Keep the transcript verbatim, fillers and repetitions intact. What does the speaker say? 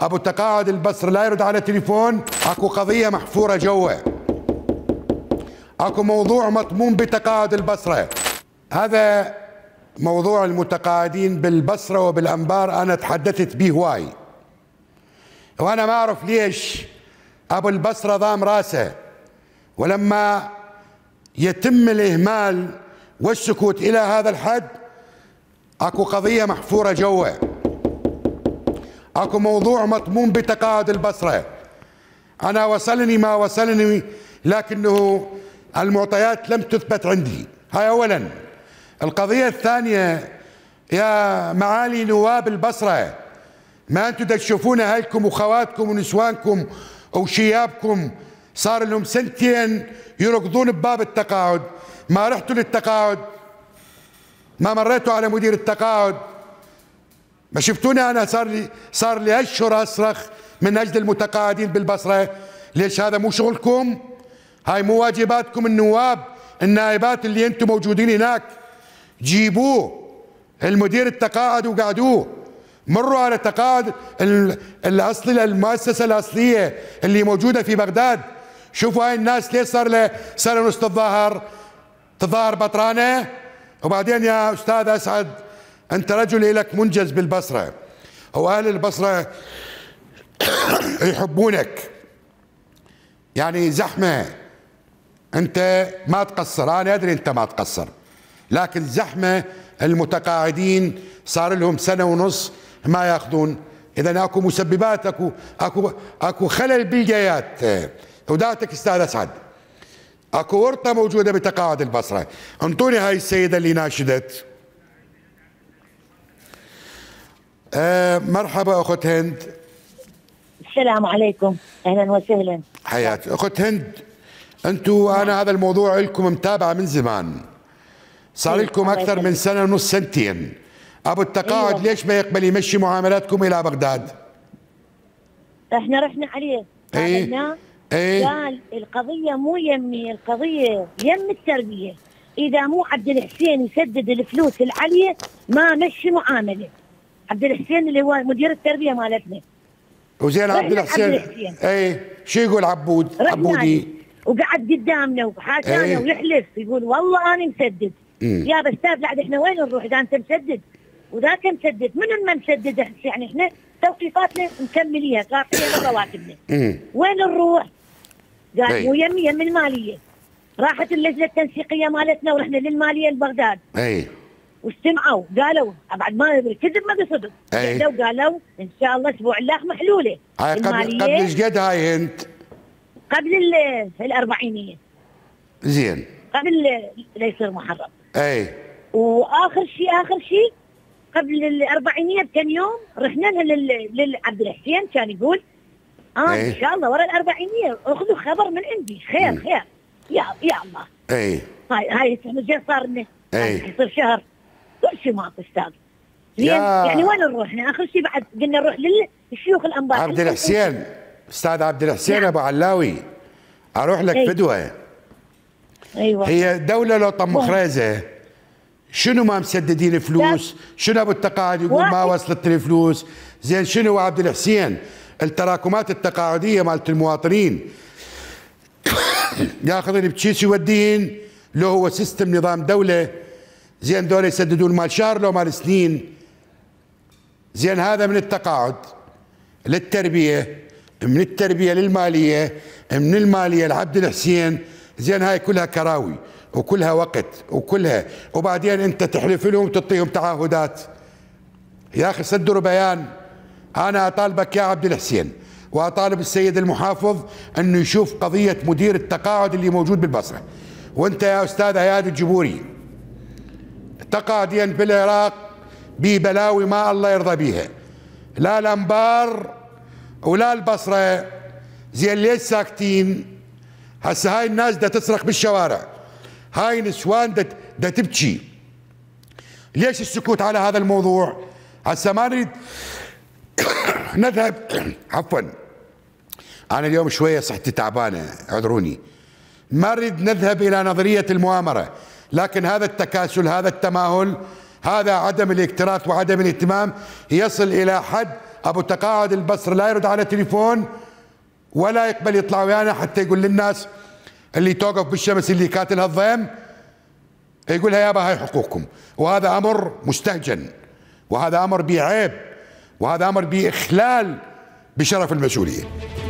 ابو التقاعد البصري لا يرد على التليفون. اكو قضيه محفوره جوا، اكو موضوع مطموم بتقاعد البصره. هذا موضوع المتقاعدين بالبصره وبالانبار انا تحدثت به هواي، وانا ما اعرف ليش ابو البصره ضام راسه، ولما يتم الاهمال والسكوت الى هذا الحد اكو قضيه محفوره جوا، اكو موضوع مطموم بتقاعد البصره. انا وصلني ما وصلني، لكنه المعطيات لم تثبت عندي. هاي اولا. القضيه الثانيه يا معالي نواب البصره، ما انتم تشوفون اهلكم واخواتكم ونسوانكم وشيابكم صار لهم سنتين يركضون بباب التقاعد، ما رحتوا للتقاعد، ما مريتوا على مدير التقاعد، ما شفتوني انا صار لي صار لي اشهر اصرخ من اجل المتقاعدين بالبصره. ليش؟ هذا مو شغلكم، هاي مو واجباتكم. النواب النائبات اللي انتم موجودين هناك جيبوه المدير التقاعد وقعدوه، مروا على تقاعد الاصلي للمؤسسه الاصليه اللي موجوده في بغداد، شوفوا هاي الناس ليش صار له سنه ونص تتظاهر تظاهر بطرانه. وبعدين يا استاذ اسعد، انت رجل لك منجز بالبصره، واهل البصره يحبونك، يعني زحمه انت ما تقصر، انا ادري انت ما تقصر، لكن زحمه المتقاعدين صار لهم سنه ونص ما ياخذون. اذا اكو مسببات، اكو اكو اكو خلل بالجيات. هداتك استاذ اسعد، اكو ورطه موجوده بتقاعد البصره. انطوني هاي السيده اللي ناشدت. أه مرحبا اخت هند. السلام عليكم، اهلا وسهلا. حياتي اخت هند، انتو انا هذا الموضوع لكم متابعه من زمان، صار لكم اكثر من سنه ونص، سنتين. ابو التقاعد أيوة. ليش ما يقبل يمشي معاملاتكم الى بغداد؟ احنا رحنا عليه، قابلناه، إيه؟ قال القضيه مو يمي، القضيه يم التربيه، اذا مو عبد الحسين يسدد الفلوس العاليه ما مشي معامله. عبد الحسين اللي هو مدير التربيه مالتنا. وزين عبد الحسين. اي شو يقول عبود؟ عبودي. وقعد قدامنا وحاشانا ايه؟ ويحلف يقول والله انا مسدد. مم. يا بس استاذ بعد احنا وين نروح اذا انت مسدد؟ وذاك مسدد، من ما مسدد؟ يعني احنا توقيفاتنا مكمليها قاطعين رواتبنا. وين نروح؟ قال ايه؟ مو يمي، يم الماليه. راحت اللجنه التنسيقيه مالتنا ورحنا للماليه لبغداد. اي واستمعوا، قالوا بعد ما كذب ما بصدق، قالوا قالوا ان شاء الله اسبوع اللاخ محلوله. هاي قبل قبل ايش قد هاي انت؟ قبل الاربعينيه. زين. قبل لا يصير محرم. اي. واخر شيء اخر شيء قبل الاربعينيه بكم يوم رحنا لها لعبد الحسين، كان يقول اه أي. ان شاء الله ورا الاربعينيه اخذوا خبر من عندي، خير م. خير. يا يا الله. اي. هاي هاي صار لنا يصير شهر. كل شيء ماكو استاذ. يعني وين نروح؟ اخر شيء بعد قلنا نروح للشيوخ الانبار. عبد الحسين، استاذ عبد الحسين ابو علاوي، اروح لك أيوة. فدوه. ايوه هي دوله لو طم خريزه، شنو ما مسددين فلوس؟ شنو ابو التقاعد يقول واحد. ما وصلت الفلوس، زين شنو عبد الحسين؟ التراكمات التقاعديه مالت المواطنين ياخذون بكيس يودين لو هو سيستم نظام دوله. زين دول يسددون مال شهر لو مال سنين. زين هذا من التقاعد للتربيه، من التربيه للماليه، من الماليه لعبد الحسين. زين هاي كلها كراوي وكلها وقت وكلها، وبعدين انت تحلف لهم وتعطيهم تعهدات. يا اخي صدروا بيان. انا اطالبك يا عبد الحسين واطالب السيد المحافظ انه يشوف قضيه مدير التقاعد اللي موجود بالبصره. وانت يا استاذ اياد الجبوري، تقاعدين بالعراق ببلاوي ما الله يرضى بيها، لا الانبار ولا البصره. زين ليش ساكتين؟ هسه هاي الناس دا تصرخ بالشوارع، هاي نسوان دا, دا تبكي. ليش السكوت على هذا الموضوع؟ هسه ما نريد نذهب عفوا انا اليوم شويه صحتي تعبانه اعذروني، ما نريد نذهب الى نظريه المؤامره، لكن هذا التكاسل، هذا التماهل، هذا عدم الاكتراث وعدم الاهتمام يصل إلى حد ابو تقاعد البصرة لا يرد على تليفون ولا يقبل يطلع ويانا، حتى يقول للناس اللي توقف بالشمس اللي كاتلها الضيم يقولها يابا هاي حقوقكم. وهذا امر مستهجن، وهذا امر به عيب، وهذا امر به اخلال بشرف المسؤوليه.